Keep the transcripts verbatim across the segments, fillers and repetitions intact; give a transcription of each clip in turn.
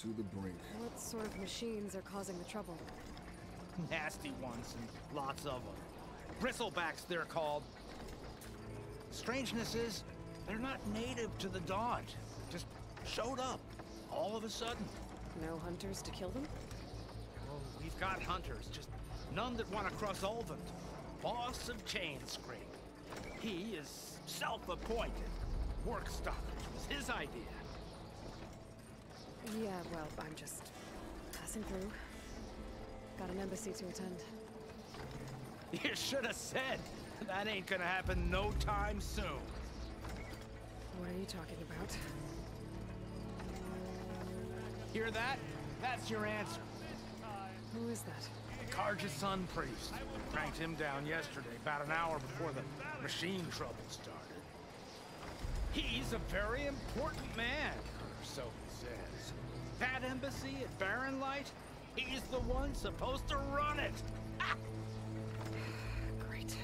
to the brink. What sort of machines are causing the trouble? Nasty ones, and lots of them. Bristlebacks, they're called. Strangeness is, they're not native to the Daunt. Just showed up, all of a sudden. No hunters to kill them? Well, we've got hunters, just none that want to cross Olven. Boss of Chainscreen. He is self-appointed. Work stoppage was his idea. Yeah, well, I'm just passing through. Got an embassy to attend. You should have said. That ain't gonna happen no time soon. What are you talking about? Hear that? That's your answer. Who is that? Carja Sun Priest. Cranked him down yesterday, about an hour before the machine trouble started. He's a very important man, or so he says. That embassy at Barren Light, he's the one supposed to run it. Ah! Great.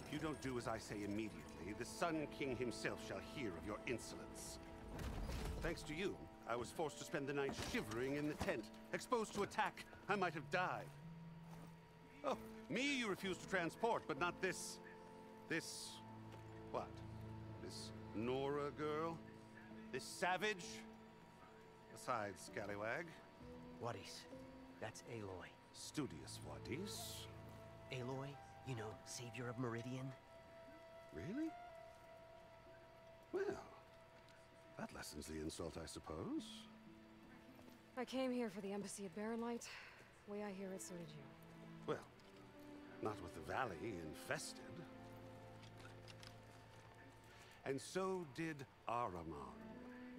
If you don't do as I say immediately, the Sun King himself shall hear of your insolence. Thanks to you, I was forced to spend the night shivering in the tent, exposed to attack. I might have died. Oh, me you refuse to transport, but not this... this... what? This Nora girl? This savage? Besides, scallywag. Wadis. That's Aloy. Studious Wadis. Aloy, you know, savior of Meridian. Really? Well... that lessens the insult, I suppose. I came here for the embassy at Barren Light. The way I hear it, so did you. Well, not with the valley infested. And so did Ahriman,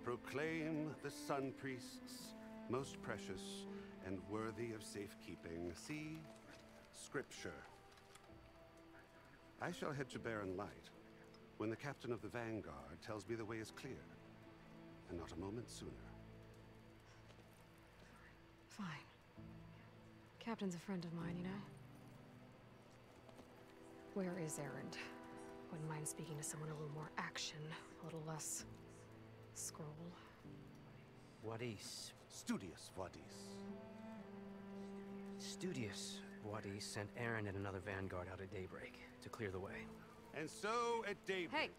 proclaim the Sun Priests most precious and worthy of safekeeping. See? Scripture. I shall head to Barren Light when the captain of the Vanguard tells me the way is clear. And not a moment sooner. Fine. Captain's a friend of mine, you know? Where is Erend? Wouldn't mind speaking to someone a little more action, a little less... scroll. Wadis. Studious Wadis. Studious Wadis sent Erend and another vanguard out at daybreak to clear the way. And so at daybreak... Hey!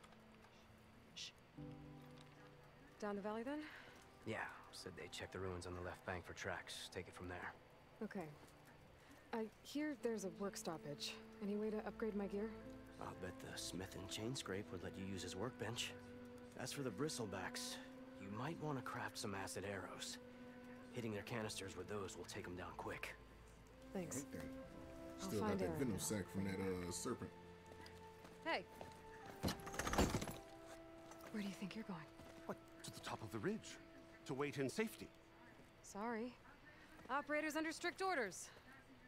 Shh. Down the valley, then? Yeah, said they checked the ruins on the left bank for tracks. Take it from there. Okay. I hear there's a work stoppage. Any way to upgrade my gear? I'll bet the smith and Chainscrape would let you use his workbench. As for the Bristlebacks, you might want to craft some acid arrows. Hitting their canisters with those will take them down quick. Thanks. Right then. Still got that venom sack from that uh, serpent. Hey! Where do you think you're going? What? To the top of the ridge. To wait in safety. Sorry. Operator's under strict orders.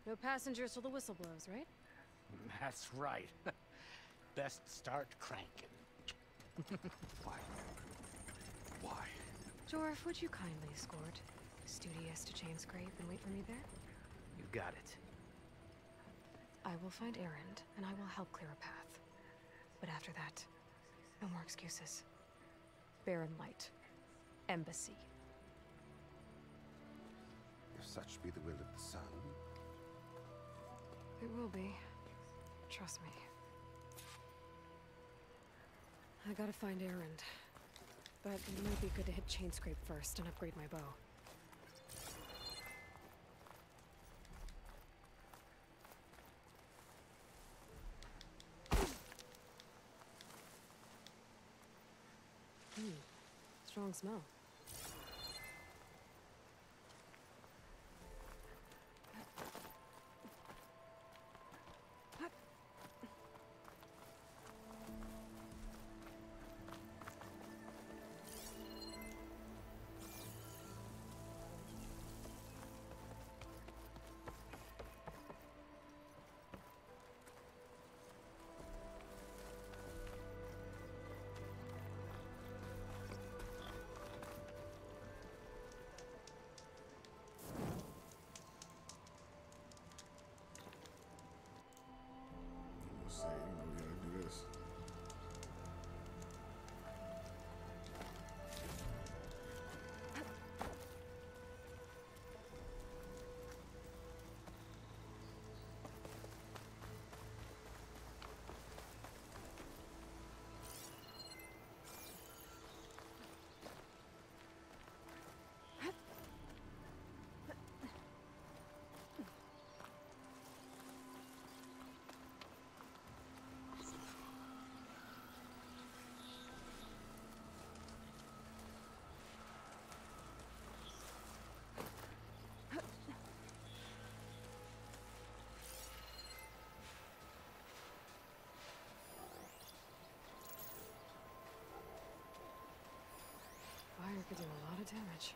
No passengers till the whistle blows, right? That's right. Best start cranking. Why? Why? Jorf, would you kindly escort Studious to Chainscrape and wait for me there? You got it. I will find Erend, and I will help clear a path. But after that, no more excuses. Barren Light. Embassy. If such be the will of the Sun. It will be. Trust me. I gotta find Erend. But it might be good to hit Chainscrape first and upgrade my bow. Hmm. Strong smell. just saying, you know, we gotta do this. Fire could do a lot of damage.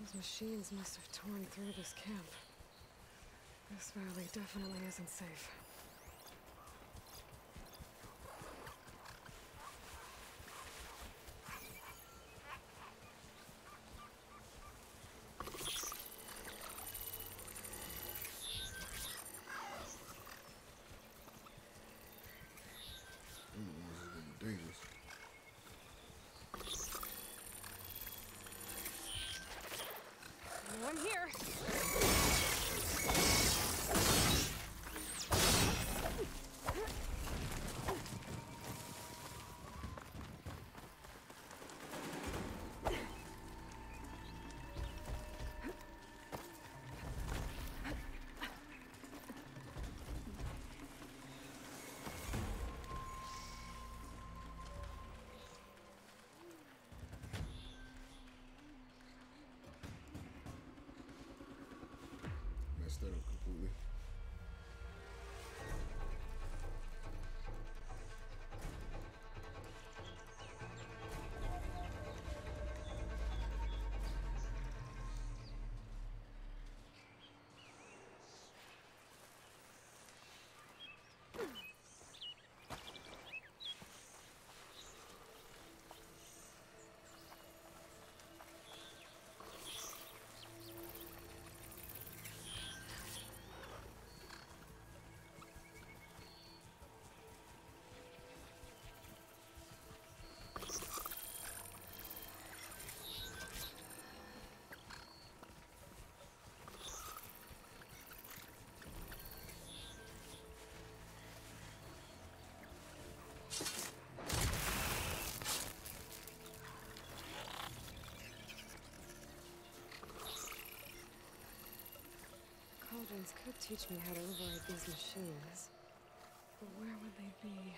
Those machines must have torn through this camp. This valley definitely isn't safe. That up completely. Could teach me how to override these machines, but where would they be?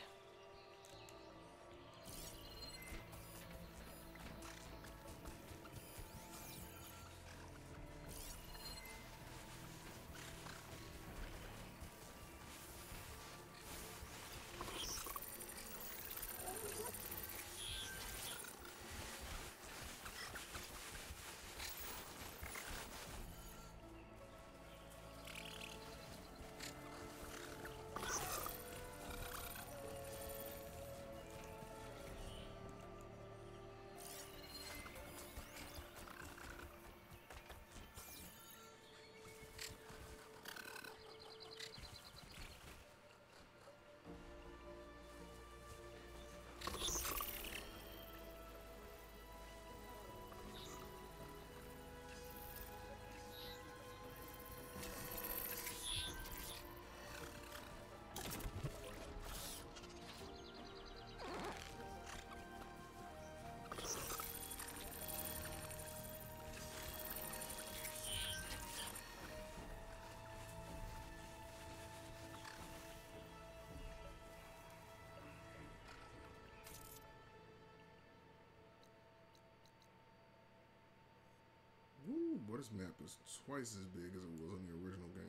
this map is twice as big as it was in the original game.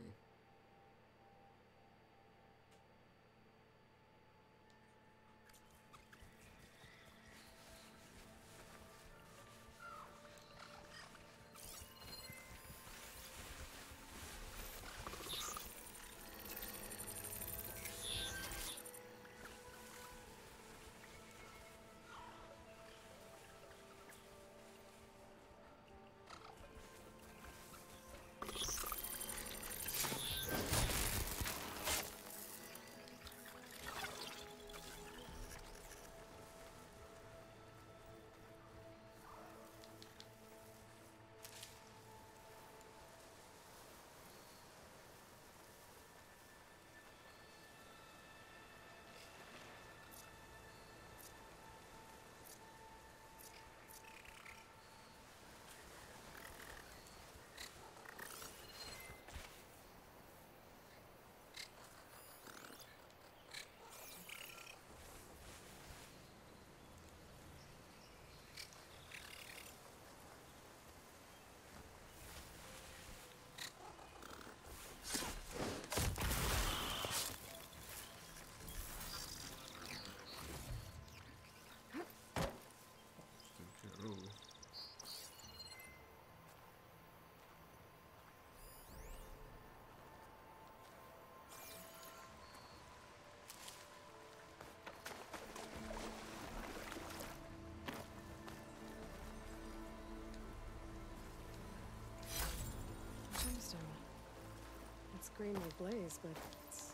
Green will blaze, but it's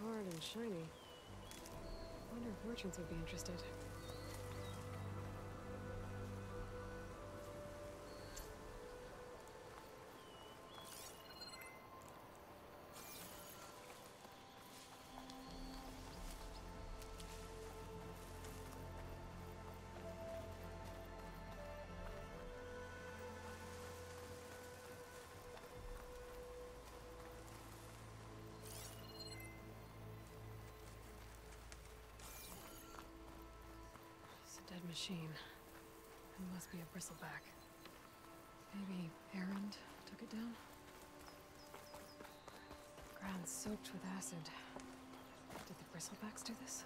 hard and shiny. I wonder if merchants would be interested. Dead machine. It must be a bristleback. Maybe Erend took it down? The ground's soaked with acid. Did the Bristlebacks do this?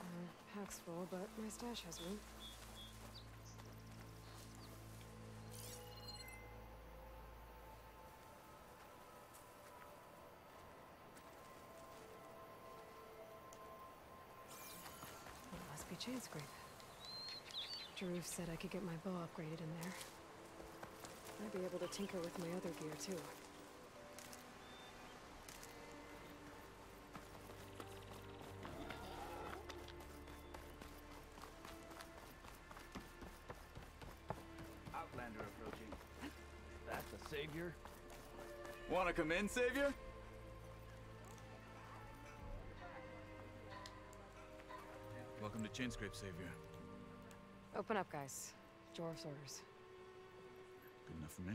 Uh, pack's full, but my stash has room. Chainscrape. Jeruf said I could get my bow upgraded in there. I'd be able to tinker with my other gear, too. Outlander approaching. That's a savior. Wanna come in, savior? Welcome to Chainscrape, savior. Open up, guys. Jorf's orders. Good enough for me.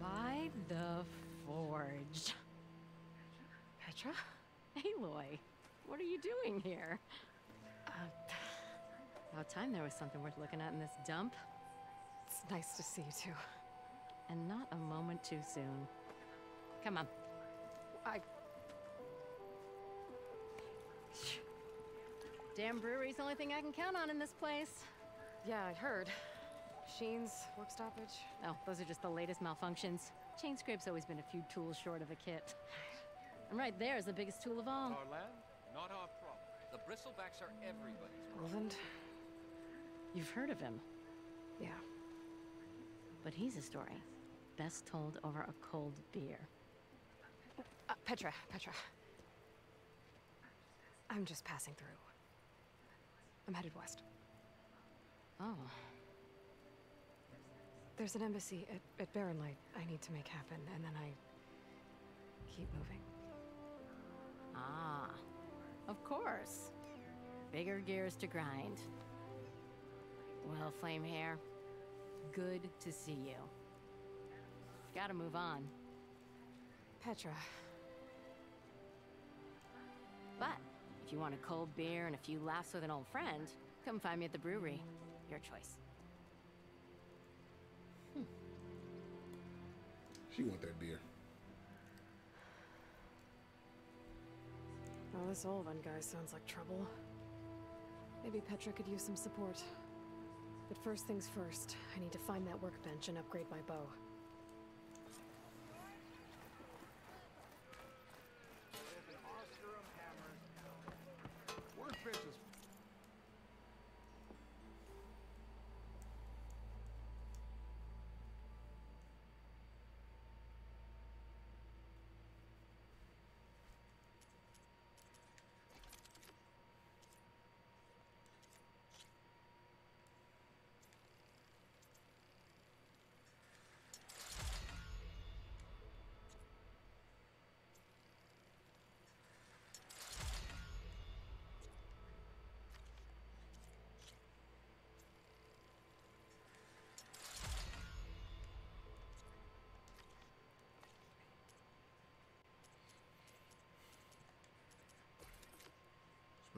By the forge. Petra? Aloy, what are you doing here? Uh, About time there was something worth looking at in this dump. It's nice to see you too. And not a moment too soon. Come on. I... Damn brewery's the only thing I can count on in this place. Yeah, I heard. Machines, work stoppage. Oh, those are just the latest malfunctions. Chainscrape's always been a few tools short of a kit. And right there is the biggest tool of all. Our land, not our problem. The Bristlebacks are everybody's problem. Olvund? You've heard of him. Yeah. But he's a story best told over a cold beer. Uh, Petra, Petra. I'm just passing through. I'm headed west. Oh. There's an embassy at, at Barren Light I need to make happen, and then I keep moving. Ah. Of course. Bigger gears to grind. Well, Flamehair, Good to see you. Gotta move on. Petra. But if you want a cold beer and a few laughs with an old friend, come find me at the brewery. Your choice. Hmm. She want that beer. Well, this Olven guy sounds like trouble. Maybe Petra could use some support. But first things first, I need to find that workbench and upgrade my bow.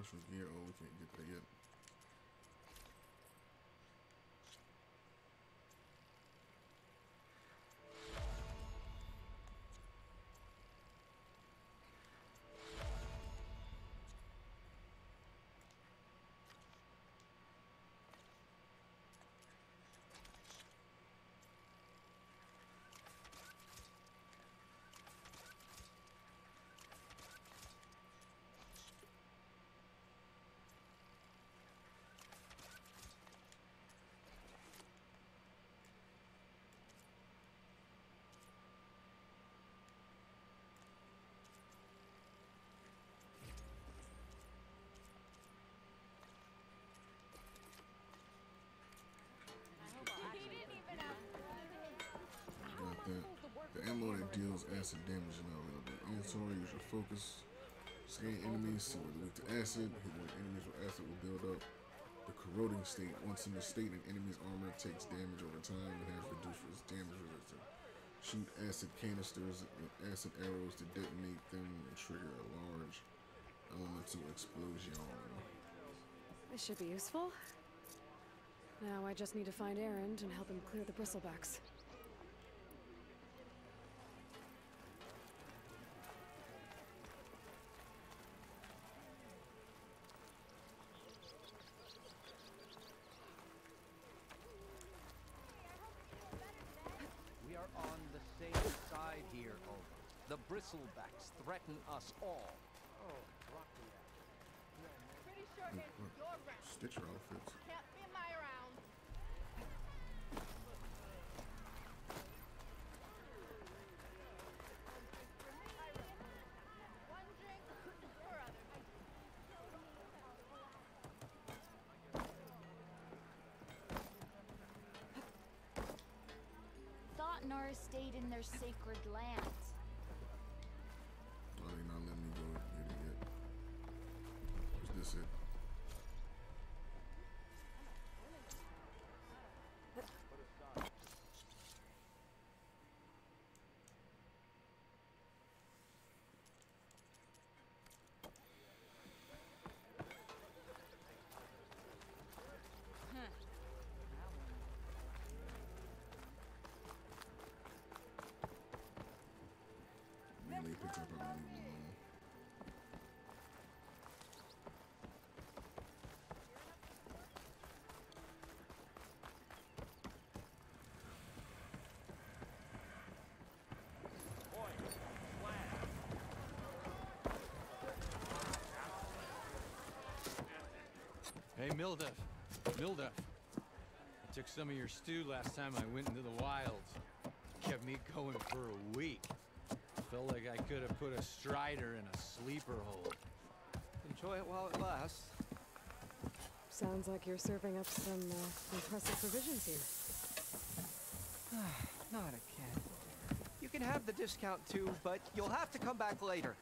Special gear, oh, we can't get that yet. The ammo that deals acid damage is not available. Inventory, use your focus. Scan enemies, see where they're weak to acid. Hit where enemies with acid will build up. The corroding state. Once in the state, an enemy's armor takes damage over time and has reduced its damage resistance. Shoot acid canisters with acid arrows to detonate them and trigger a large elemental explosion. This should be useful. Now I just need to find Erend and help him clear the Bristlebacks. Bristlebacks threaten us all. Oh, pretty sure it's your round. Stitcher outfits. Can't be my round. One drink or other. Daunt and Nora stayed in their sacred lands. Hey, Milda. Milda. I took some of your stew last time I went into the wilds. Kept me going for a week. Felt like I could have put a strider in a sleeper hole. Enjoy it while it lasts. Sounds like you're serving up some uh, impressive provisions here. Not again. You can have the discount too, but you'll have to come back later.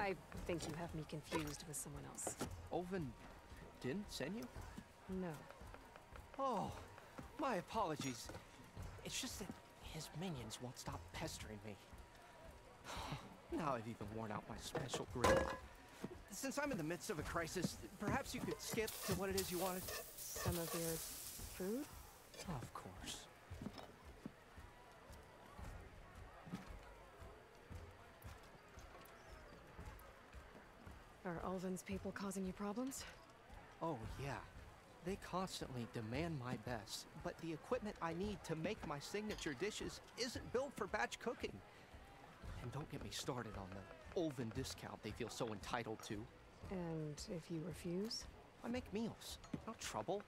I think you have me confused with someone else. Olvin didn't send you? No. Oh, My apologies. It's just that his minions won't stop pestering me. Now I've even worn out my special grill. Since I'm in the midst of a crisis, perhaps you could skip to what it is you wanted? Some of your food? Of course. Are Olven's people causing you problems? Oh, yeah. They constantly demand my best, but the equipment I need to make my signature dishes isn't built for batch cooking. And don't get me started on the Olven discount they feel so entitled to. And if you refuse? I make meals. No trouble.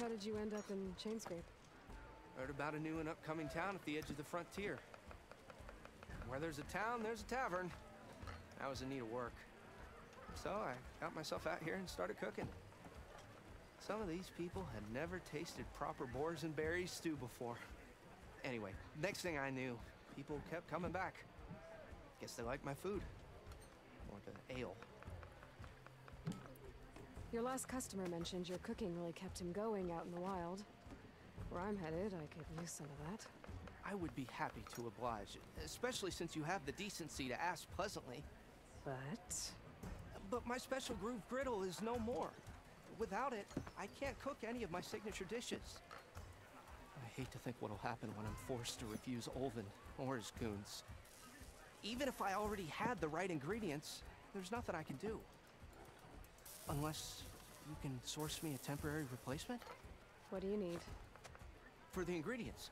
How did you end up in Chainscrape? Heard about a new and upcoming town at the edge of the frontier. Where there's a town, there's a tavern. I was in need of work. So I got myself out here and started cooking. Some of these people had never tasted proper boars and berries stew before. Anyway, next thing I knew, people kept coming back. Guess they liked my food. Or the ale. Your last customer mentioned your cooking really kept him going out in the wild. Where I'm headed, I could use some of that. I would be happy to oblige, especially since you have the decency to ask pleasantly. But? But my special groove griddle is no more. Without it, I can't cook any of my signature dishes. I hate to think what'll happen when I'm forced to refuse Olven or his goons. Even if I already had the right ingredients, there's nothing I can do. Unless you can source me a temporary replacement? What do you need? For the ingredients.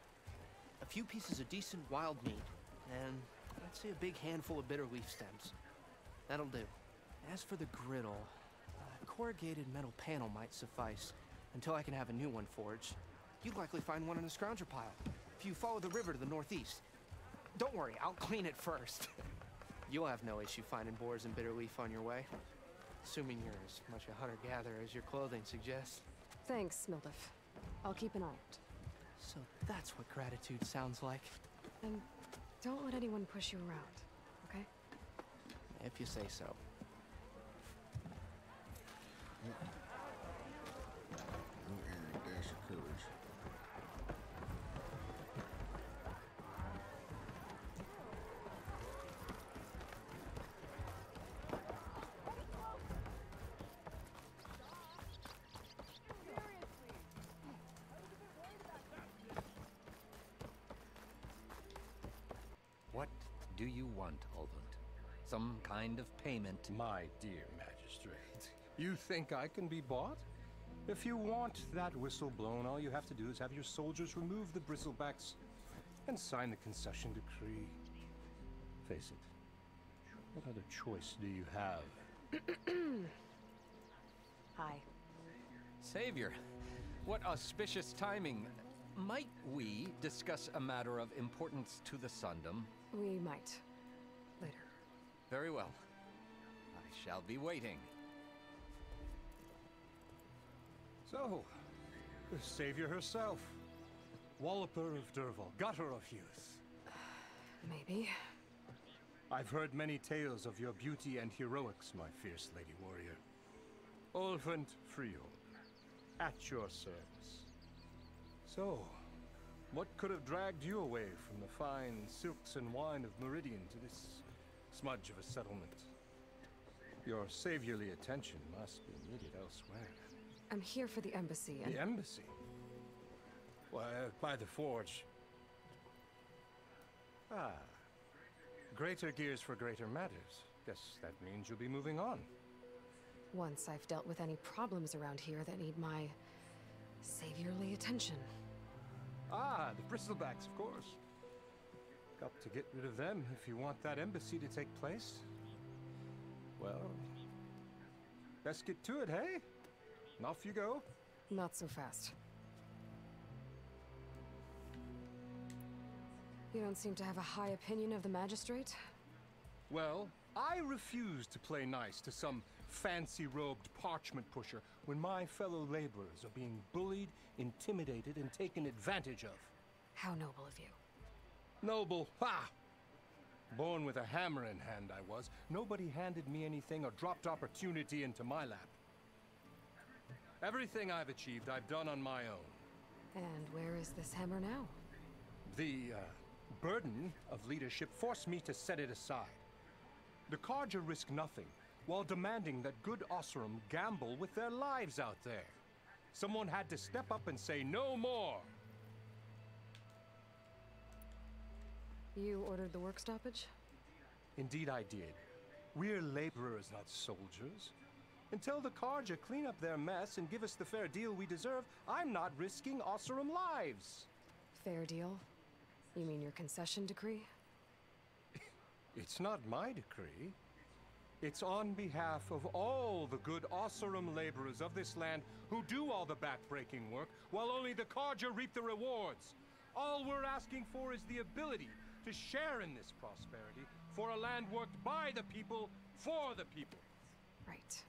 A few pieces of decent wild meat, and I'd say a big handful of bitter leaf stems. That'll do. As for the griddle, a corrugated metal panel might suffice until I can have a new one forged. You'd likely find one in a scrounger pile if you follow the river to the northeast. Don't worry, I'll clean it first. You'll have no issue finding boars and bitter leaf on your way, assuming you're as much a hunter-gatherer as your clothing suggests. Thanks, Milda. I'll keep an eye out. So that's what gratitude sounds like. And don't let anyone push you around, okay? If you say so. Mm. Mm, dash of courage. Do you want, Ulvund? Some kind of payment? My dear magistrate, you think I can be bought? If you want that whistle blown, all you have to do is have your soldiers remove the Bristlebacks and sign the concession decree. Face it, what other choice do you have? Hi. Savior, what auspicious timing. Might we discuss a matter of importance to the Sundom? We might. Later. Very well. I shall be waiting. So, the Savior herself. Walloper of Durval, gutter of youth. Uh, maybe. I've heard many tales of your beauty and heroics, my fierce lady warrior. Olfant Friul, at your service. So, what could have dragged you away from the fine silks and wine of Meridian to this smudge of a settlement? Your saviorly attention must be needed elsewhere. I'm here for the embassy and... The embassy? Why, by the forge. Ah. Greater gears for greater matters. Guess that means you'll be moving on. Once I've dealt with any problems around here that need my saviorly attention. Ah, the Bristlebacks, of course. Got to get rid of them if you want that embassy to take place. Well, best get to it, hey? And off you go. Not so fast. You don't seem to have a high opinion of the magistrate? Well, I refuse to play nice to some fancy-robed parchment pusher when my fellow laborers are being bullied, intimidated, and taken advantage of. How noble of you. Noble? Ha! Born with a hammer in hand, I was. Nobody handed me anything or dropped opportunity into my lap. Everything I've achieved, I've done on my own. And where is this hammer now? The uh, burden of leadership forced me to set it aside. The Carja risk nothing, while demanding that good Osirum gamble with their lives out there. Someone had to step up and say no more. You ordered the work stoppage? Indeed I did. We're laborers, not soldiers. Until the Carja clean up their mess and give us the fair deal we deserve, I'm not risking Osirum lives. Fair deal? You mean your concession decree? It's not my decree. It's on behalf of all the good Osirum laborers of this land who do all the back-breaking work, while only the Carja reap the rewards. All we're asking for is the ability to share in this prosperity for a land worked by the people, for the people. Right.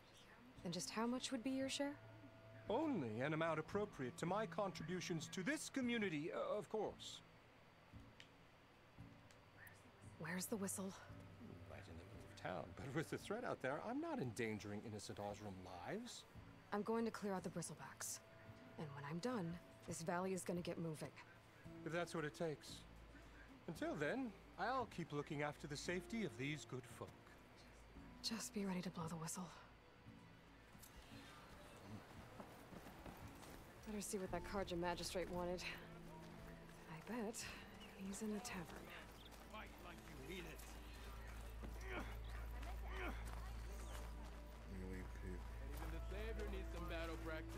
And just how much would be your share? Only an amount appropriate to my contributions to this community, uh, of course. Where's the whistle? Right in the middle of town, but with the threat out there, I'm not endangering innocent Osirum lives. I'm going to clear out the Bristlebacks. And when I'm done, this valley is going to get moving. If that's what it takes. Until then, I'll keep looking after the safety of these good folk. Just be ready to blow the whistle. Better see what that Carja magistrate wanted. I bet he's in the tavern. Fight like you need it. Even the savior needs some battle practice.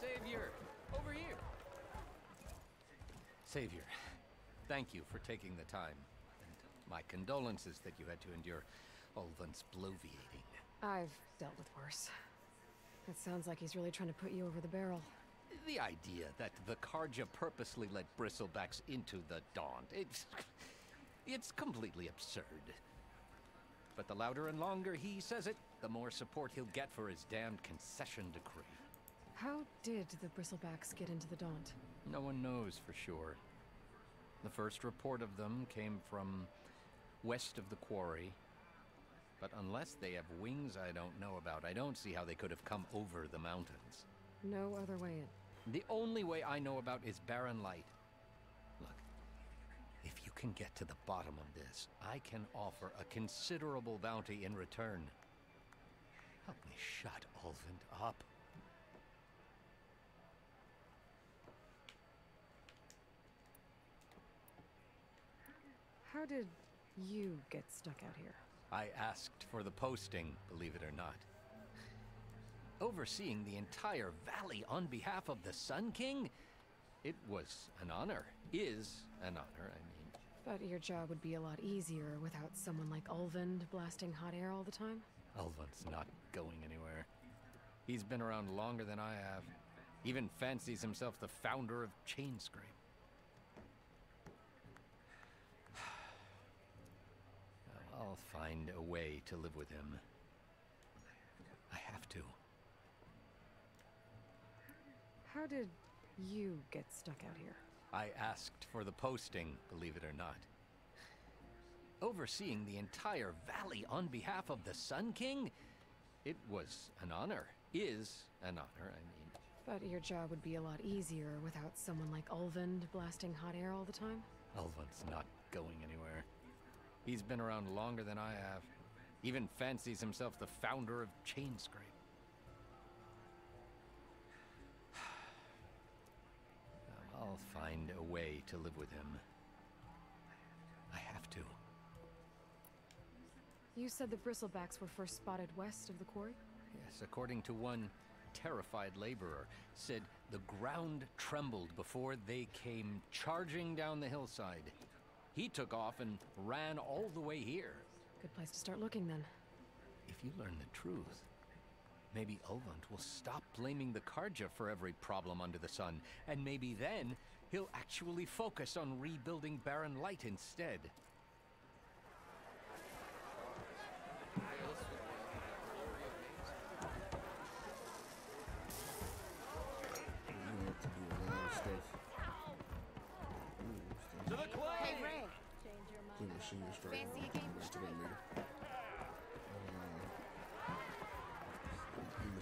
Savior, over here. Savior, thank you for taking the time. And my condolences that you had to endure Olvund's bloviating. I've dealt with worse. It sounds like he's really trying to put you over the barrel. The idea that the Carja purposely let Bristlebacks into the Daunt, it's, it's completely absurd. But the louder and longer he says it, the more support he'll get for his damned concession decree. How did the Bristlebacks get into the Daunt? No one knows for sure. The first report of them came from west of the quarry. But unless they have wings I don't know about, I don't see how they could have come over the mountains. No other way in. The only way I know about is Barren Light. Look, if you can get to the bottom of this, I can offer a considerable bounty in return. Help me shut Ulvund up. How did you get stuck out here? I asked for the posting, believe it or not. Overseeing the entire valley on behalf of the Sun King? It was an honor. Is an honor, I mean. But your job would be a lot easier without someone like Ulvund blasting hot air all the time? Ulvund's not going anywhere. He's been around longer than I have. Even fancies himself the founder of Chainscreen. I'll find a way to live with him. I have to. How did you get stuck out here? I asked for the posting, believe it or not. Overseeing the entire valley on behalf of the Sun King? It was an honor. Is an honor, I mean. But your job would be a lot easier without someone like Ulvund blasting hot air all the time? Ulvund's not going anywhere. He's been around longer than I have. Even fancies himself the founder of Chainscrape. I'll find a way to live with him. I have to. You said the Bristlebacks were first spotted west of the quarry? Yes, according to one terrified laborer, said the ground trembled before they came charging down the hillside. He took off and ran all the way here. Good place to start looking, then. If you learn the truth, maybe Olvant will stop blaming the Carja for every problem under the sun, and maybe then he'll actually focus on rebuilding Barren Light instead.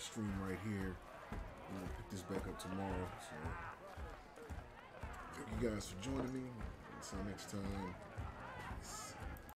Stream right here. I'm gonna pick this back up tomorrow. So thank you guys for joining me. Until next time.